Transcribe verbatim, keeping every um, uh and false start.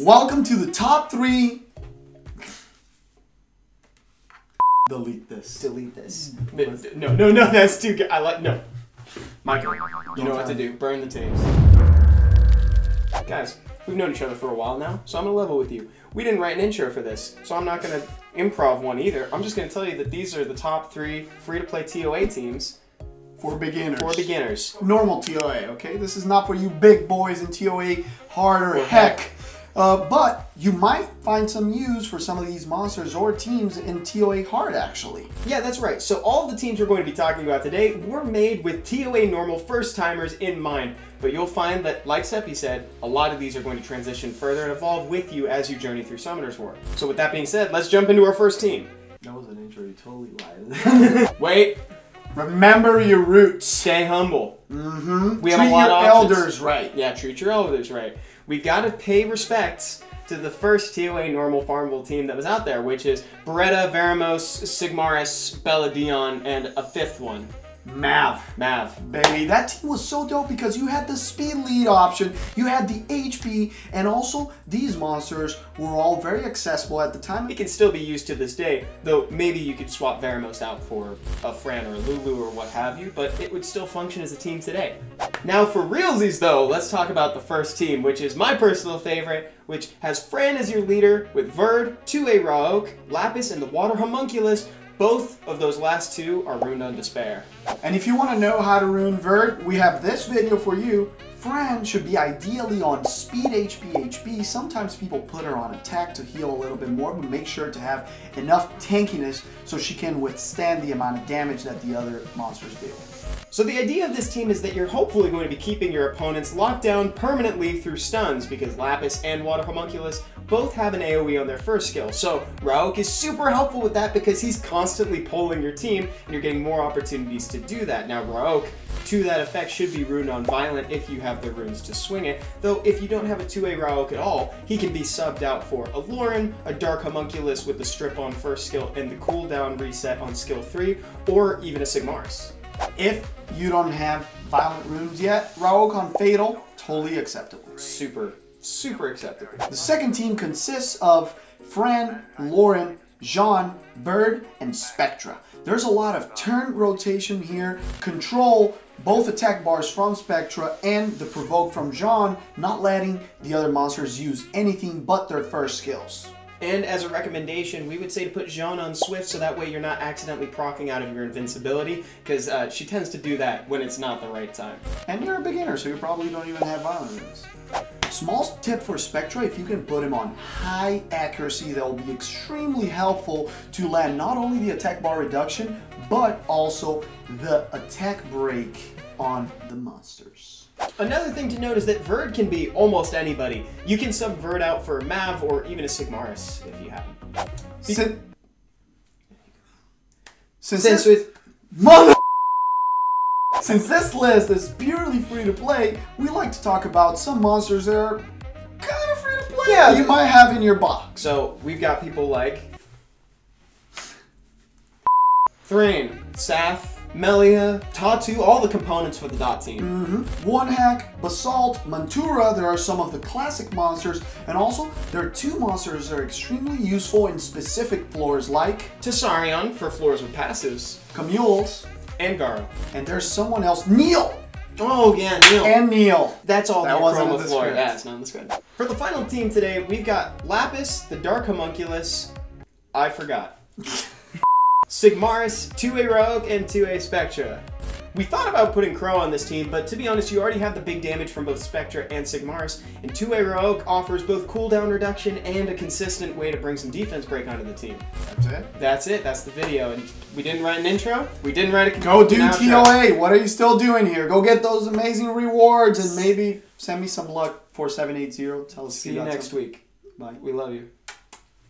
Welcome to the top three. Delete this. Delete this. No, no, no, that's too good. I like, no. Michael, you Don't know what to do. Burn the tapes. Guys, we've known each other for a while now, so I'm gonna level with you. We didn't write an intro for this, so I'm not gonna improv one either. I'm just gonna tell you that these are the top three free-to-play T O A teams. For beginners. For beginners. Normal T O A, okay? This is not for you big boys in T O A hard or heck. heck. Uh, but you might find some use for some of these monsters or teams in T O A hard, actually. Yeah, that's right. So all the teams we're going to be talking about today were made with T O A normal first-timers in mind. But you'll find that, like Seppi said, a lot of these are going to transition further and evolve with you as you journey through Summoner's War. So with that being said, let's jump into our first team. That was an intro. You totally lied. Wait. Remember your roots. Stay humble. Mm-hmm. We have treat a lot your of elders right. Yeah, treat your elders right. We gotta pay respects to the first T O A normal farmable team that was out there, which is Bretta, Veramos, Sigmaris, Belladion, and a fifth one. Mav. Mav. Baby, that team was so dope because you had the speed lead option, you had the H P, and also these monsters were all very accessible at the time. It can still be used to this day, though maybe you could swap Veramos out for a Fran or a Lulu or what have you, but it would still function as a team today. Now for realsies though, let's talk about the first team, which is my personal favorite, which has Fran as your leader with Verd, T O A Raoq, Lapis, and the Water Homunculus. Both of those last two are ruined on despair. And if you want to know how to ruin Verd, we have this video for you. Fran should be ideally on speed H P H P. Sometimes people put her on attack to heal a little bit more, but make sure to have enough tankiness so she can withstand the amount of damage that the other monsters do. So the idea of this team is that you're hopefully going to be keeping your opponents locked down permanently through stuns, because Lapis and Water Homunculus both have an A O E on their first skill. So Raoq is super helpful with that because he's constantly polling your team and you're getting more opportunities to do that. Now Raoq, to that effect, should be ruined on violent if you have the runes to swing it, though if you don't have a T O A Raoq at all, he can be subbed out for a Lauren, a Dark Homunculus with the strip on first skill and the cooldown reset on skill three, or even a Sigmaris. If you don't have violent runes yet, Raoq on Fatal, totally acceptable. Super. Super acceptable. The second team consists of Fran, Lauren, Jeanne, Verd, and Spectra. There's a lot of turn rotation here, control both attack bars from Spectra and the provoke from Jeanne, not letting the other monsters use anything but their first skills. And as a recommendation, we would say to put Jeanne on Swift so that way you're not accidentally proccing out of your invincibility, because uh, she tends to do that when it's not the right time. And you're a beginner, so you probably don't even have violent runes. Small tip for Spectra, if you can put him on high accuracy, that will be extremely helpful to land not only the attack bar reduction, but also the attack break on the monsters. Another thing to note is that Verd can be almost anybody. You can sub Verd out for Mav or even a Sigmaris if you haven't. Sin Since, Since this mother Since this list is purely free to play, we like to talk about some monsters that are kind of free to play. Yeah, you might have in your box. So we've got people like Thrain, Sath, Melia, Tatu, all the components for the dot team. Mm-hmm. One Hack, Basalt, Mantura, there are some of the classic monsters, and also there are two monsters that are extremely useful in specific floors like Tessarion for floors with passives, Camules, and Garo. And there's someone else, Neil! Oh yeah, Neil. And Neil. That's all that was on the floor. Script. Yeah, it's not in the script. For the final team today, we've got Lapis, the Dark Homunculus, I forgot. Sigmaris, T O A Raoq, and T O A Spectra. We thought about putting Crow on this team, but to be honest, you already have the big damage from both Spectra and Sigmaris, and T O A Raoq offers both cooldown reduction and a consistent way to bring some defense break onto the team. That's it? That's it, that's the video. And we didn't write an intro, we didn't write a... Go do T O A, what are you still doing here? Go get those amazing rewards and maybe send me some luck, four seven eight zero. Tell us. See you next week. Bye. We love you.